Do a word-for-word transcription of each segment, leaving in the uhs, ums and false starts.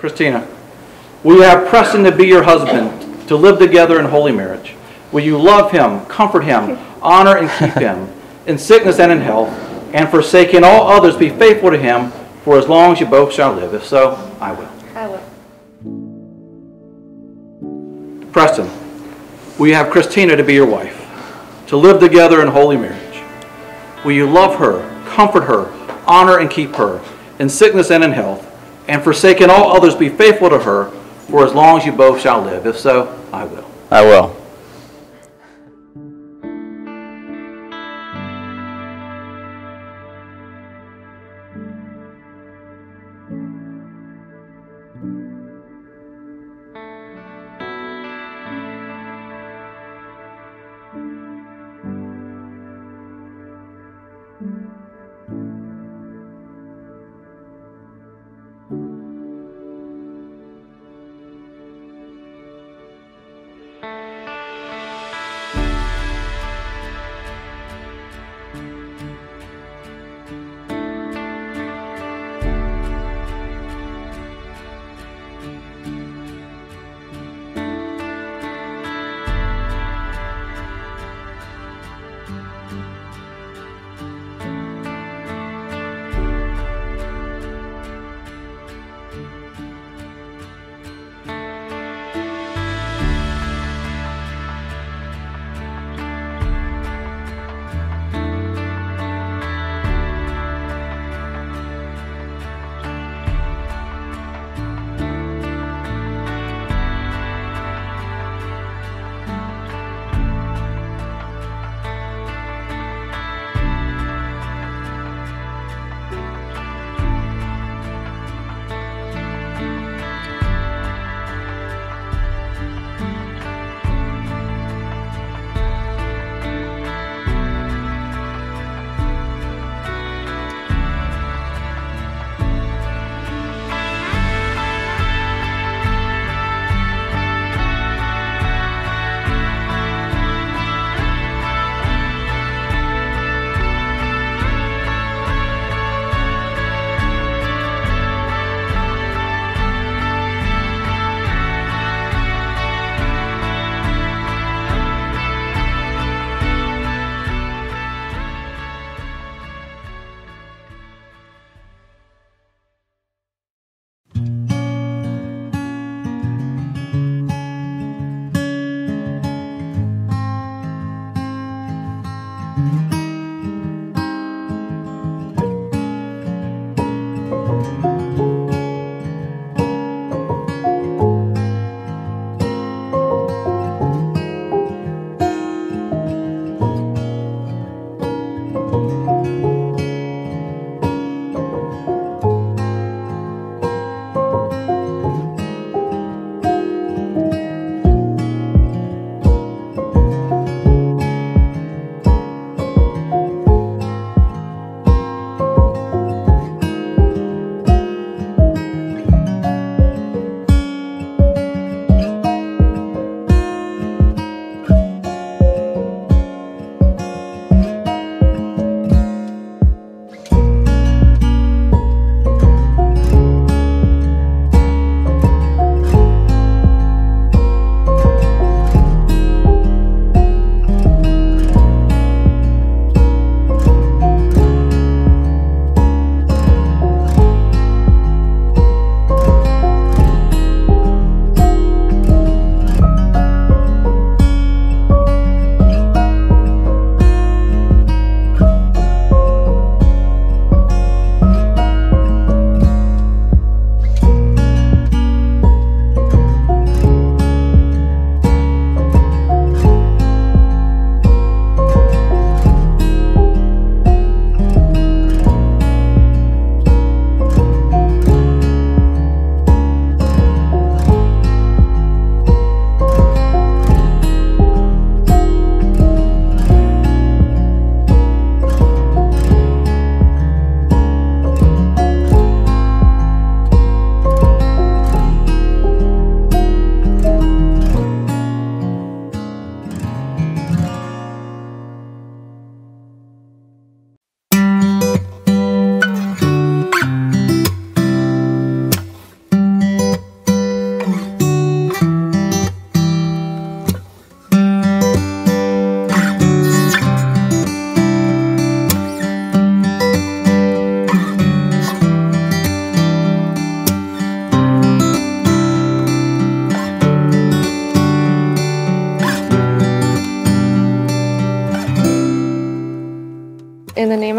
Christina, will you have Preston to be your husband, to live together in holy marriage? Will you love him, comfort him, honor and keep him, in sickness and in health, and forsaking all others, be faithful to him for as long as you both shall live? If so, I will. I will. Preston, will you have Christina to be your wife, to live together in holy marriage? Will you love her, comfort her, honor and keep her, in sickness and in health, and forsaking all others, be faithful to her for as long as you both shall live? If so, I will. I will. Thank you.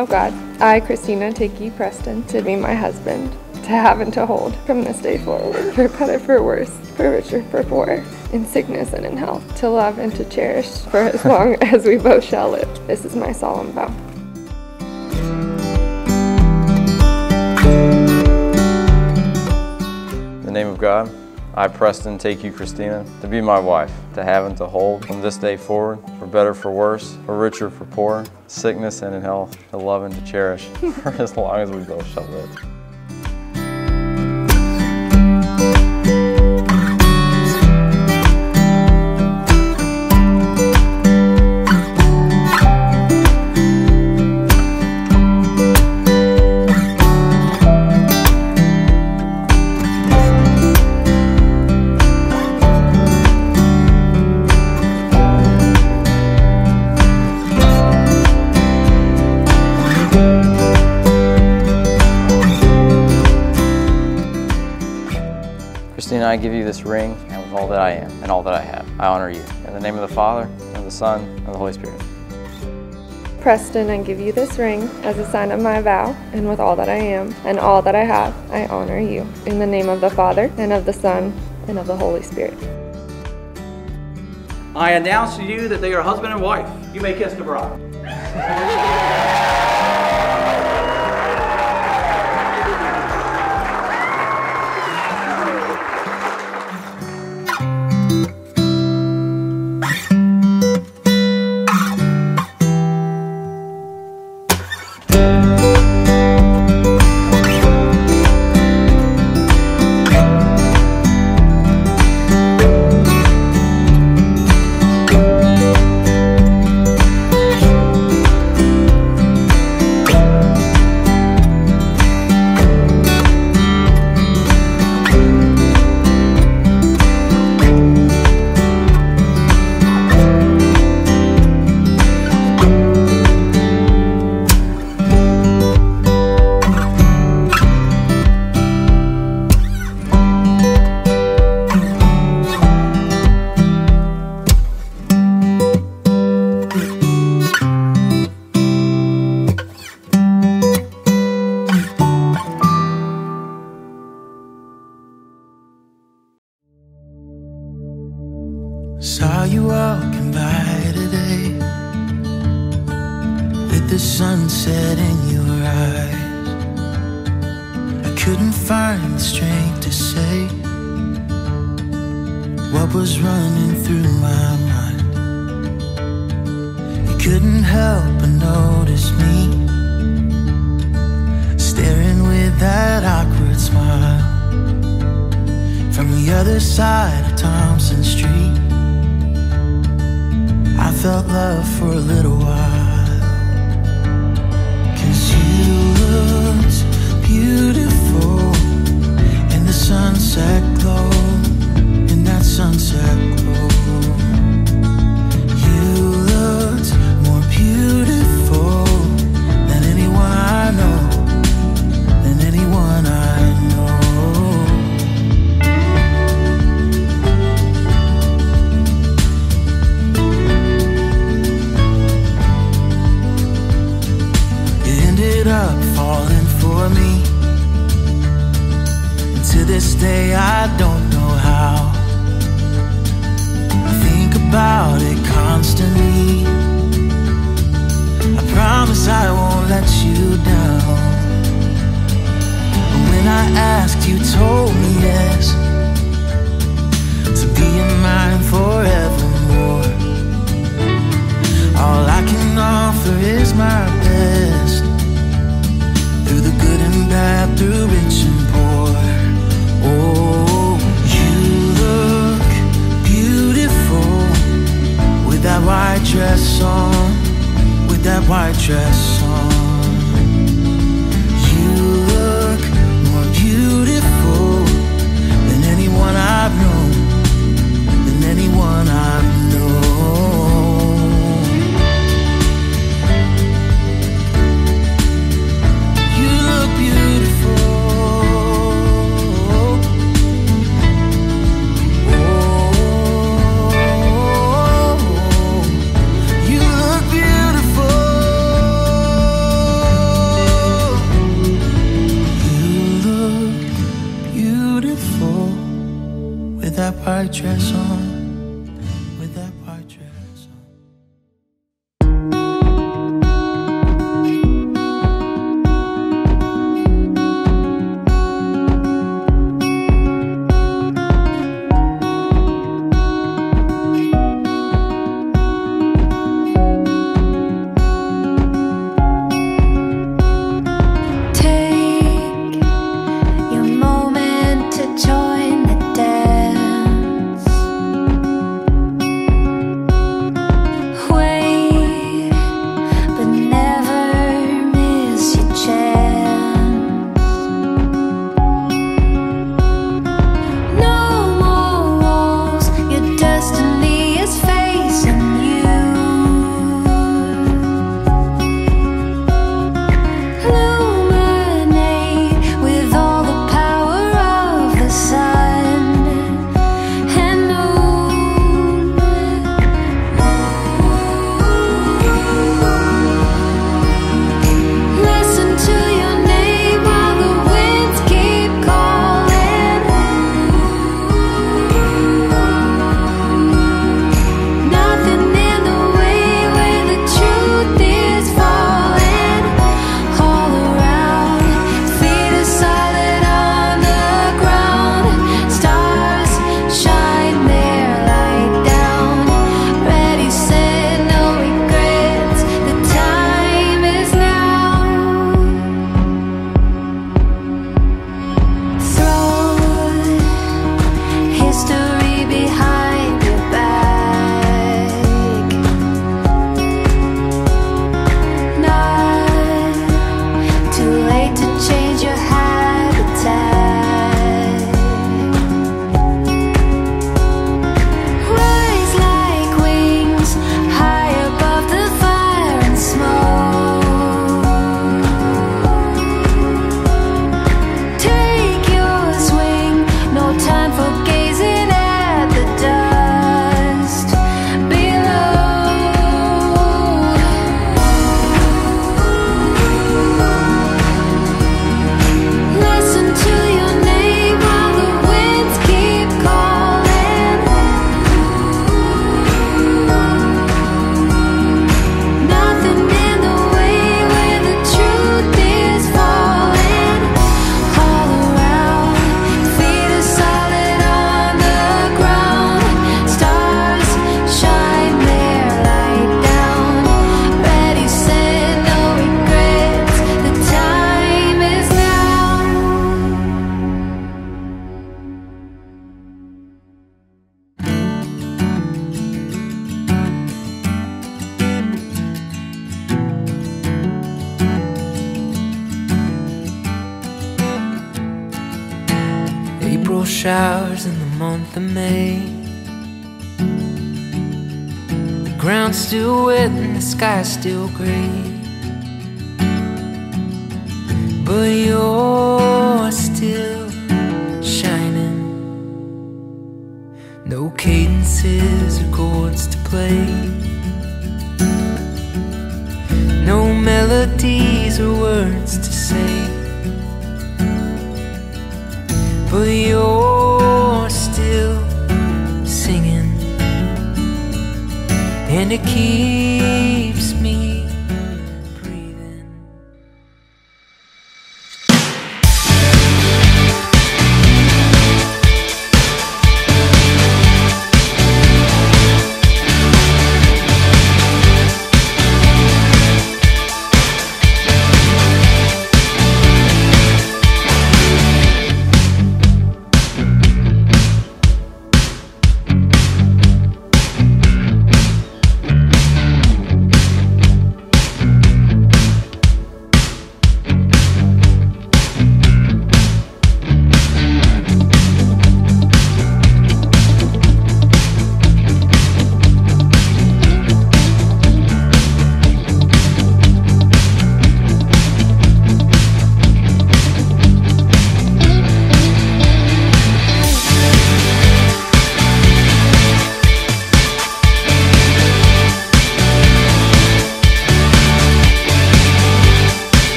of God, I, Christina, take ye Preston to be my husband, to have and to hold from this day forward, for better, for worse, for richer, for poorer, in sickness and in health, to love and to cherish for as long as we both shall live. This is my solemn vow. In the name of God, I, Preston, take you, Christina, to be my wife, to have and to hold from this day forward, for better, for worse, for richer, for poorer, sickness and in health, to love and to cherish for as long as we both shall live. Christina, I give you this ring, and with all that I am and all that I have, I honor you. In the name of the Father, and of the Son, and of the Holy Spirit. Preston, I give you this ring as a sign of my vow, and with all that I am and all that I have, I honor you. In the name of the Father, and of the Son, and of the Holy Spirit. I announce to you that they are husband and wife. You may kiss the bride. Saw you walking by today, with the sunset in your eyes. I couldn't find the strength to say what was running through my mind. You couldn't help but notice me, staring with that awkward smile from the other side of Thompson Street. I felt love for a little while, 'cause you looked beautiful in the sunset glow, in that sunset glow. You looked more beautiful than anyone I know, than anyone I know. Up falling for me, and to this day I don't know how. I think about it constantly. I promise I won't let you down. But when I asked, you told me yes, to be in mine forevermore. All I can offer is my best, through the good and bad, through rich and poor. Oh, you look beautiful with that white dress on, with that white dress on. You look more beautiful than anyone I've known, than anyone I've known. dress on, with that white dress on. Showers in the month of May. The ground's still wet and the sky's still gray, but you're still shining. No cadences or chords to play, no melodies or words to say, but you're still singing, and it keeps me breathing.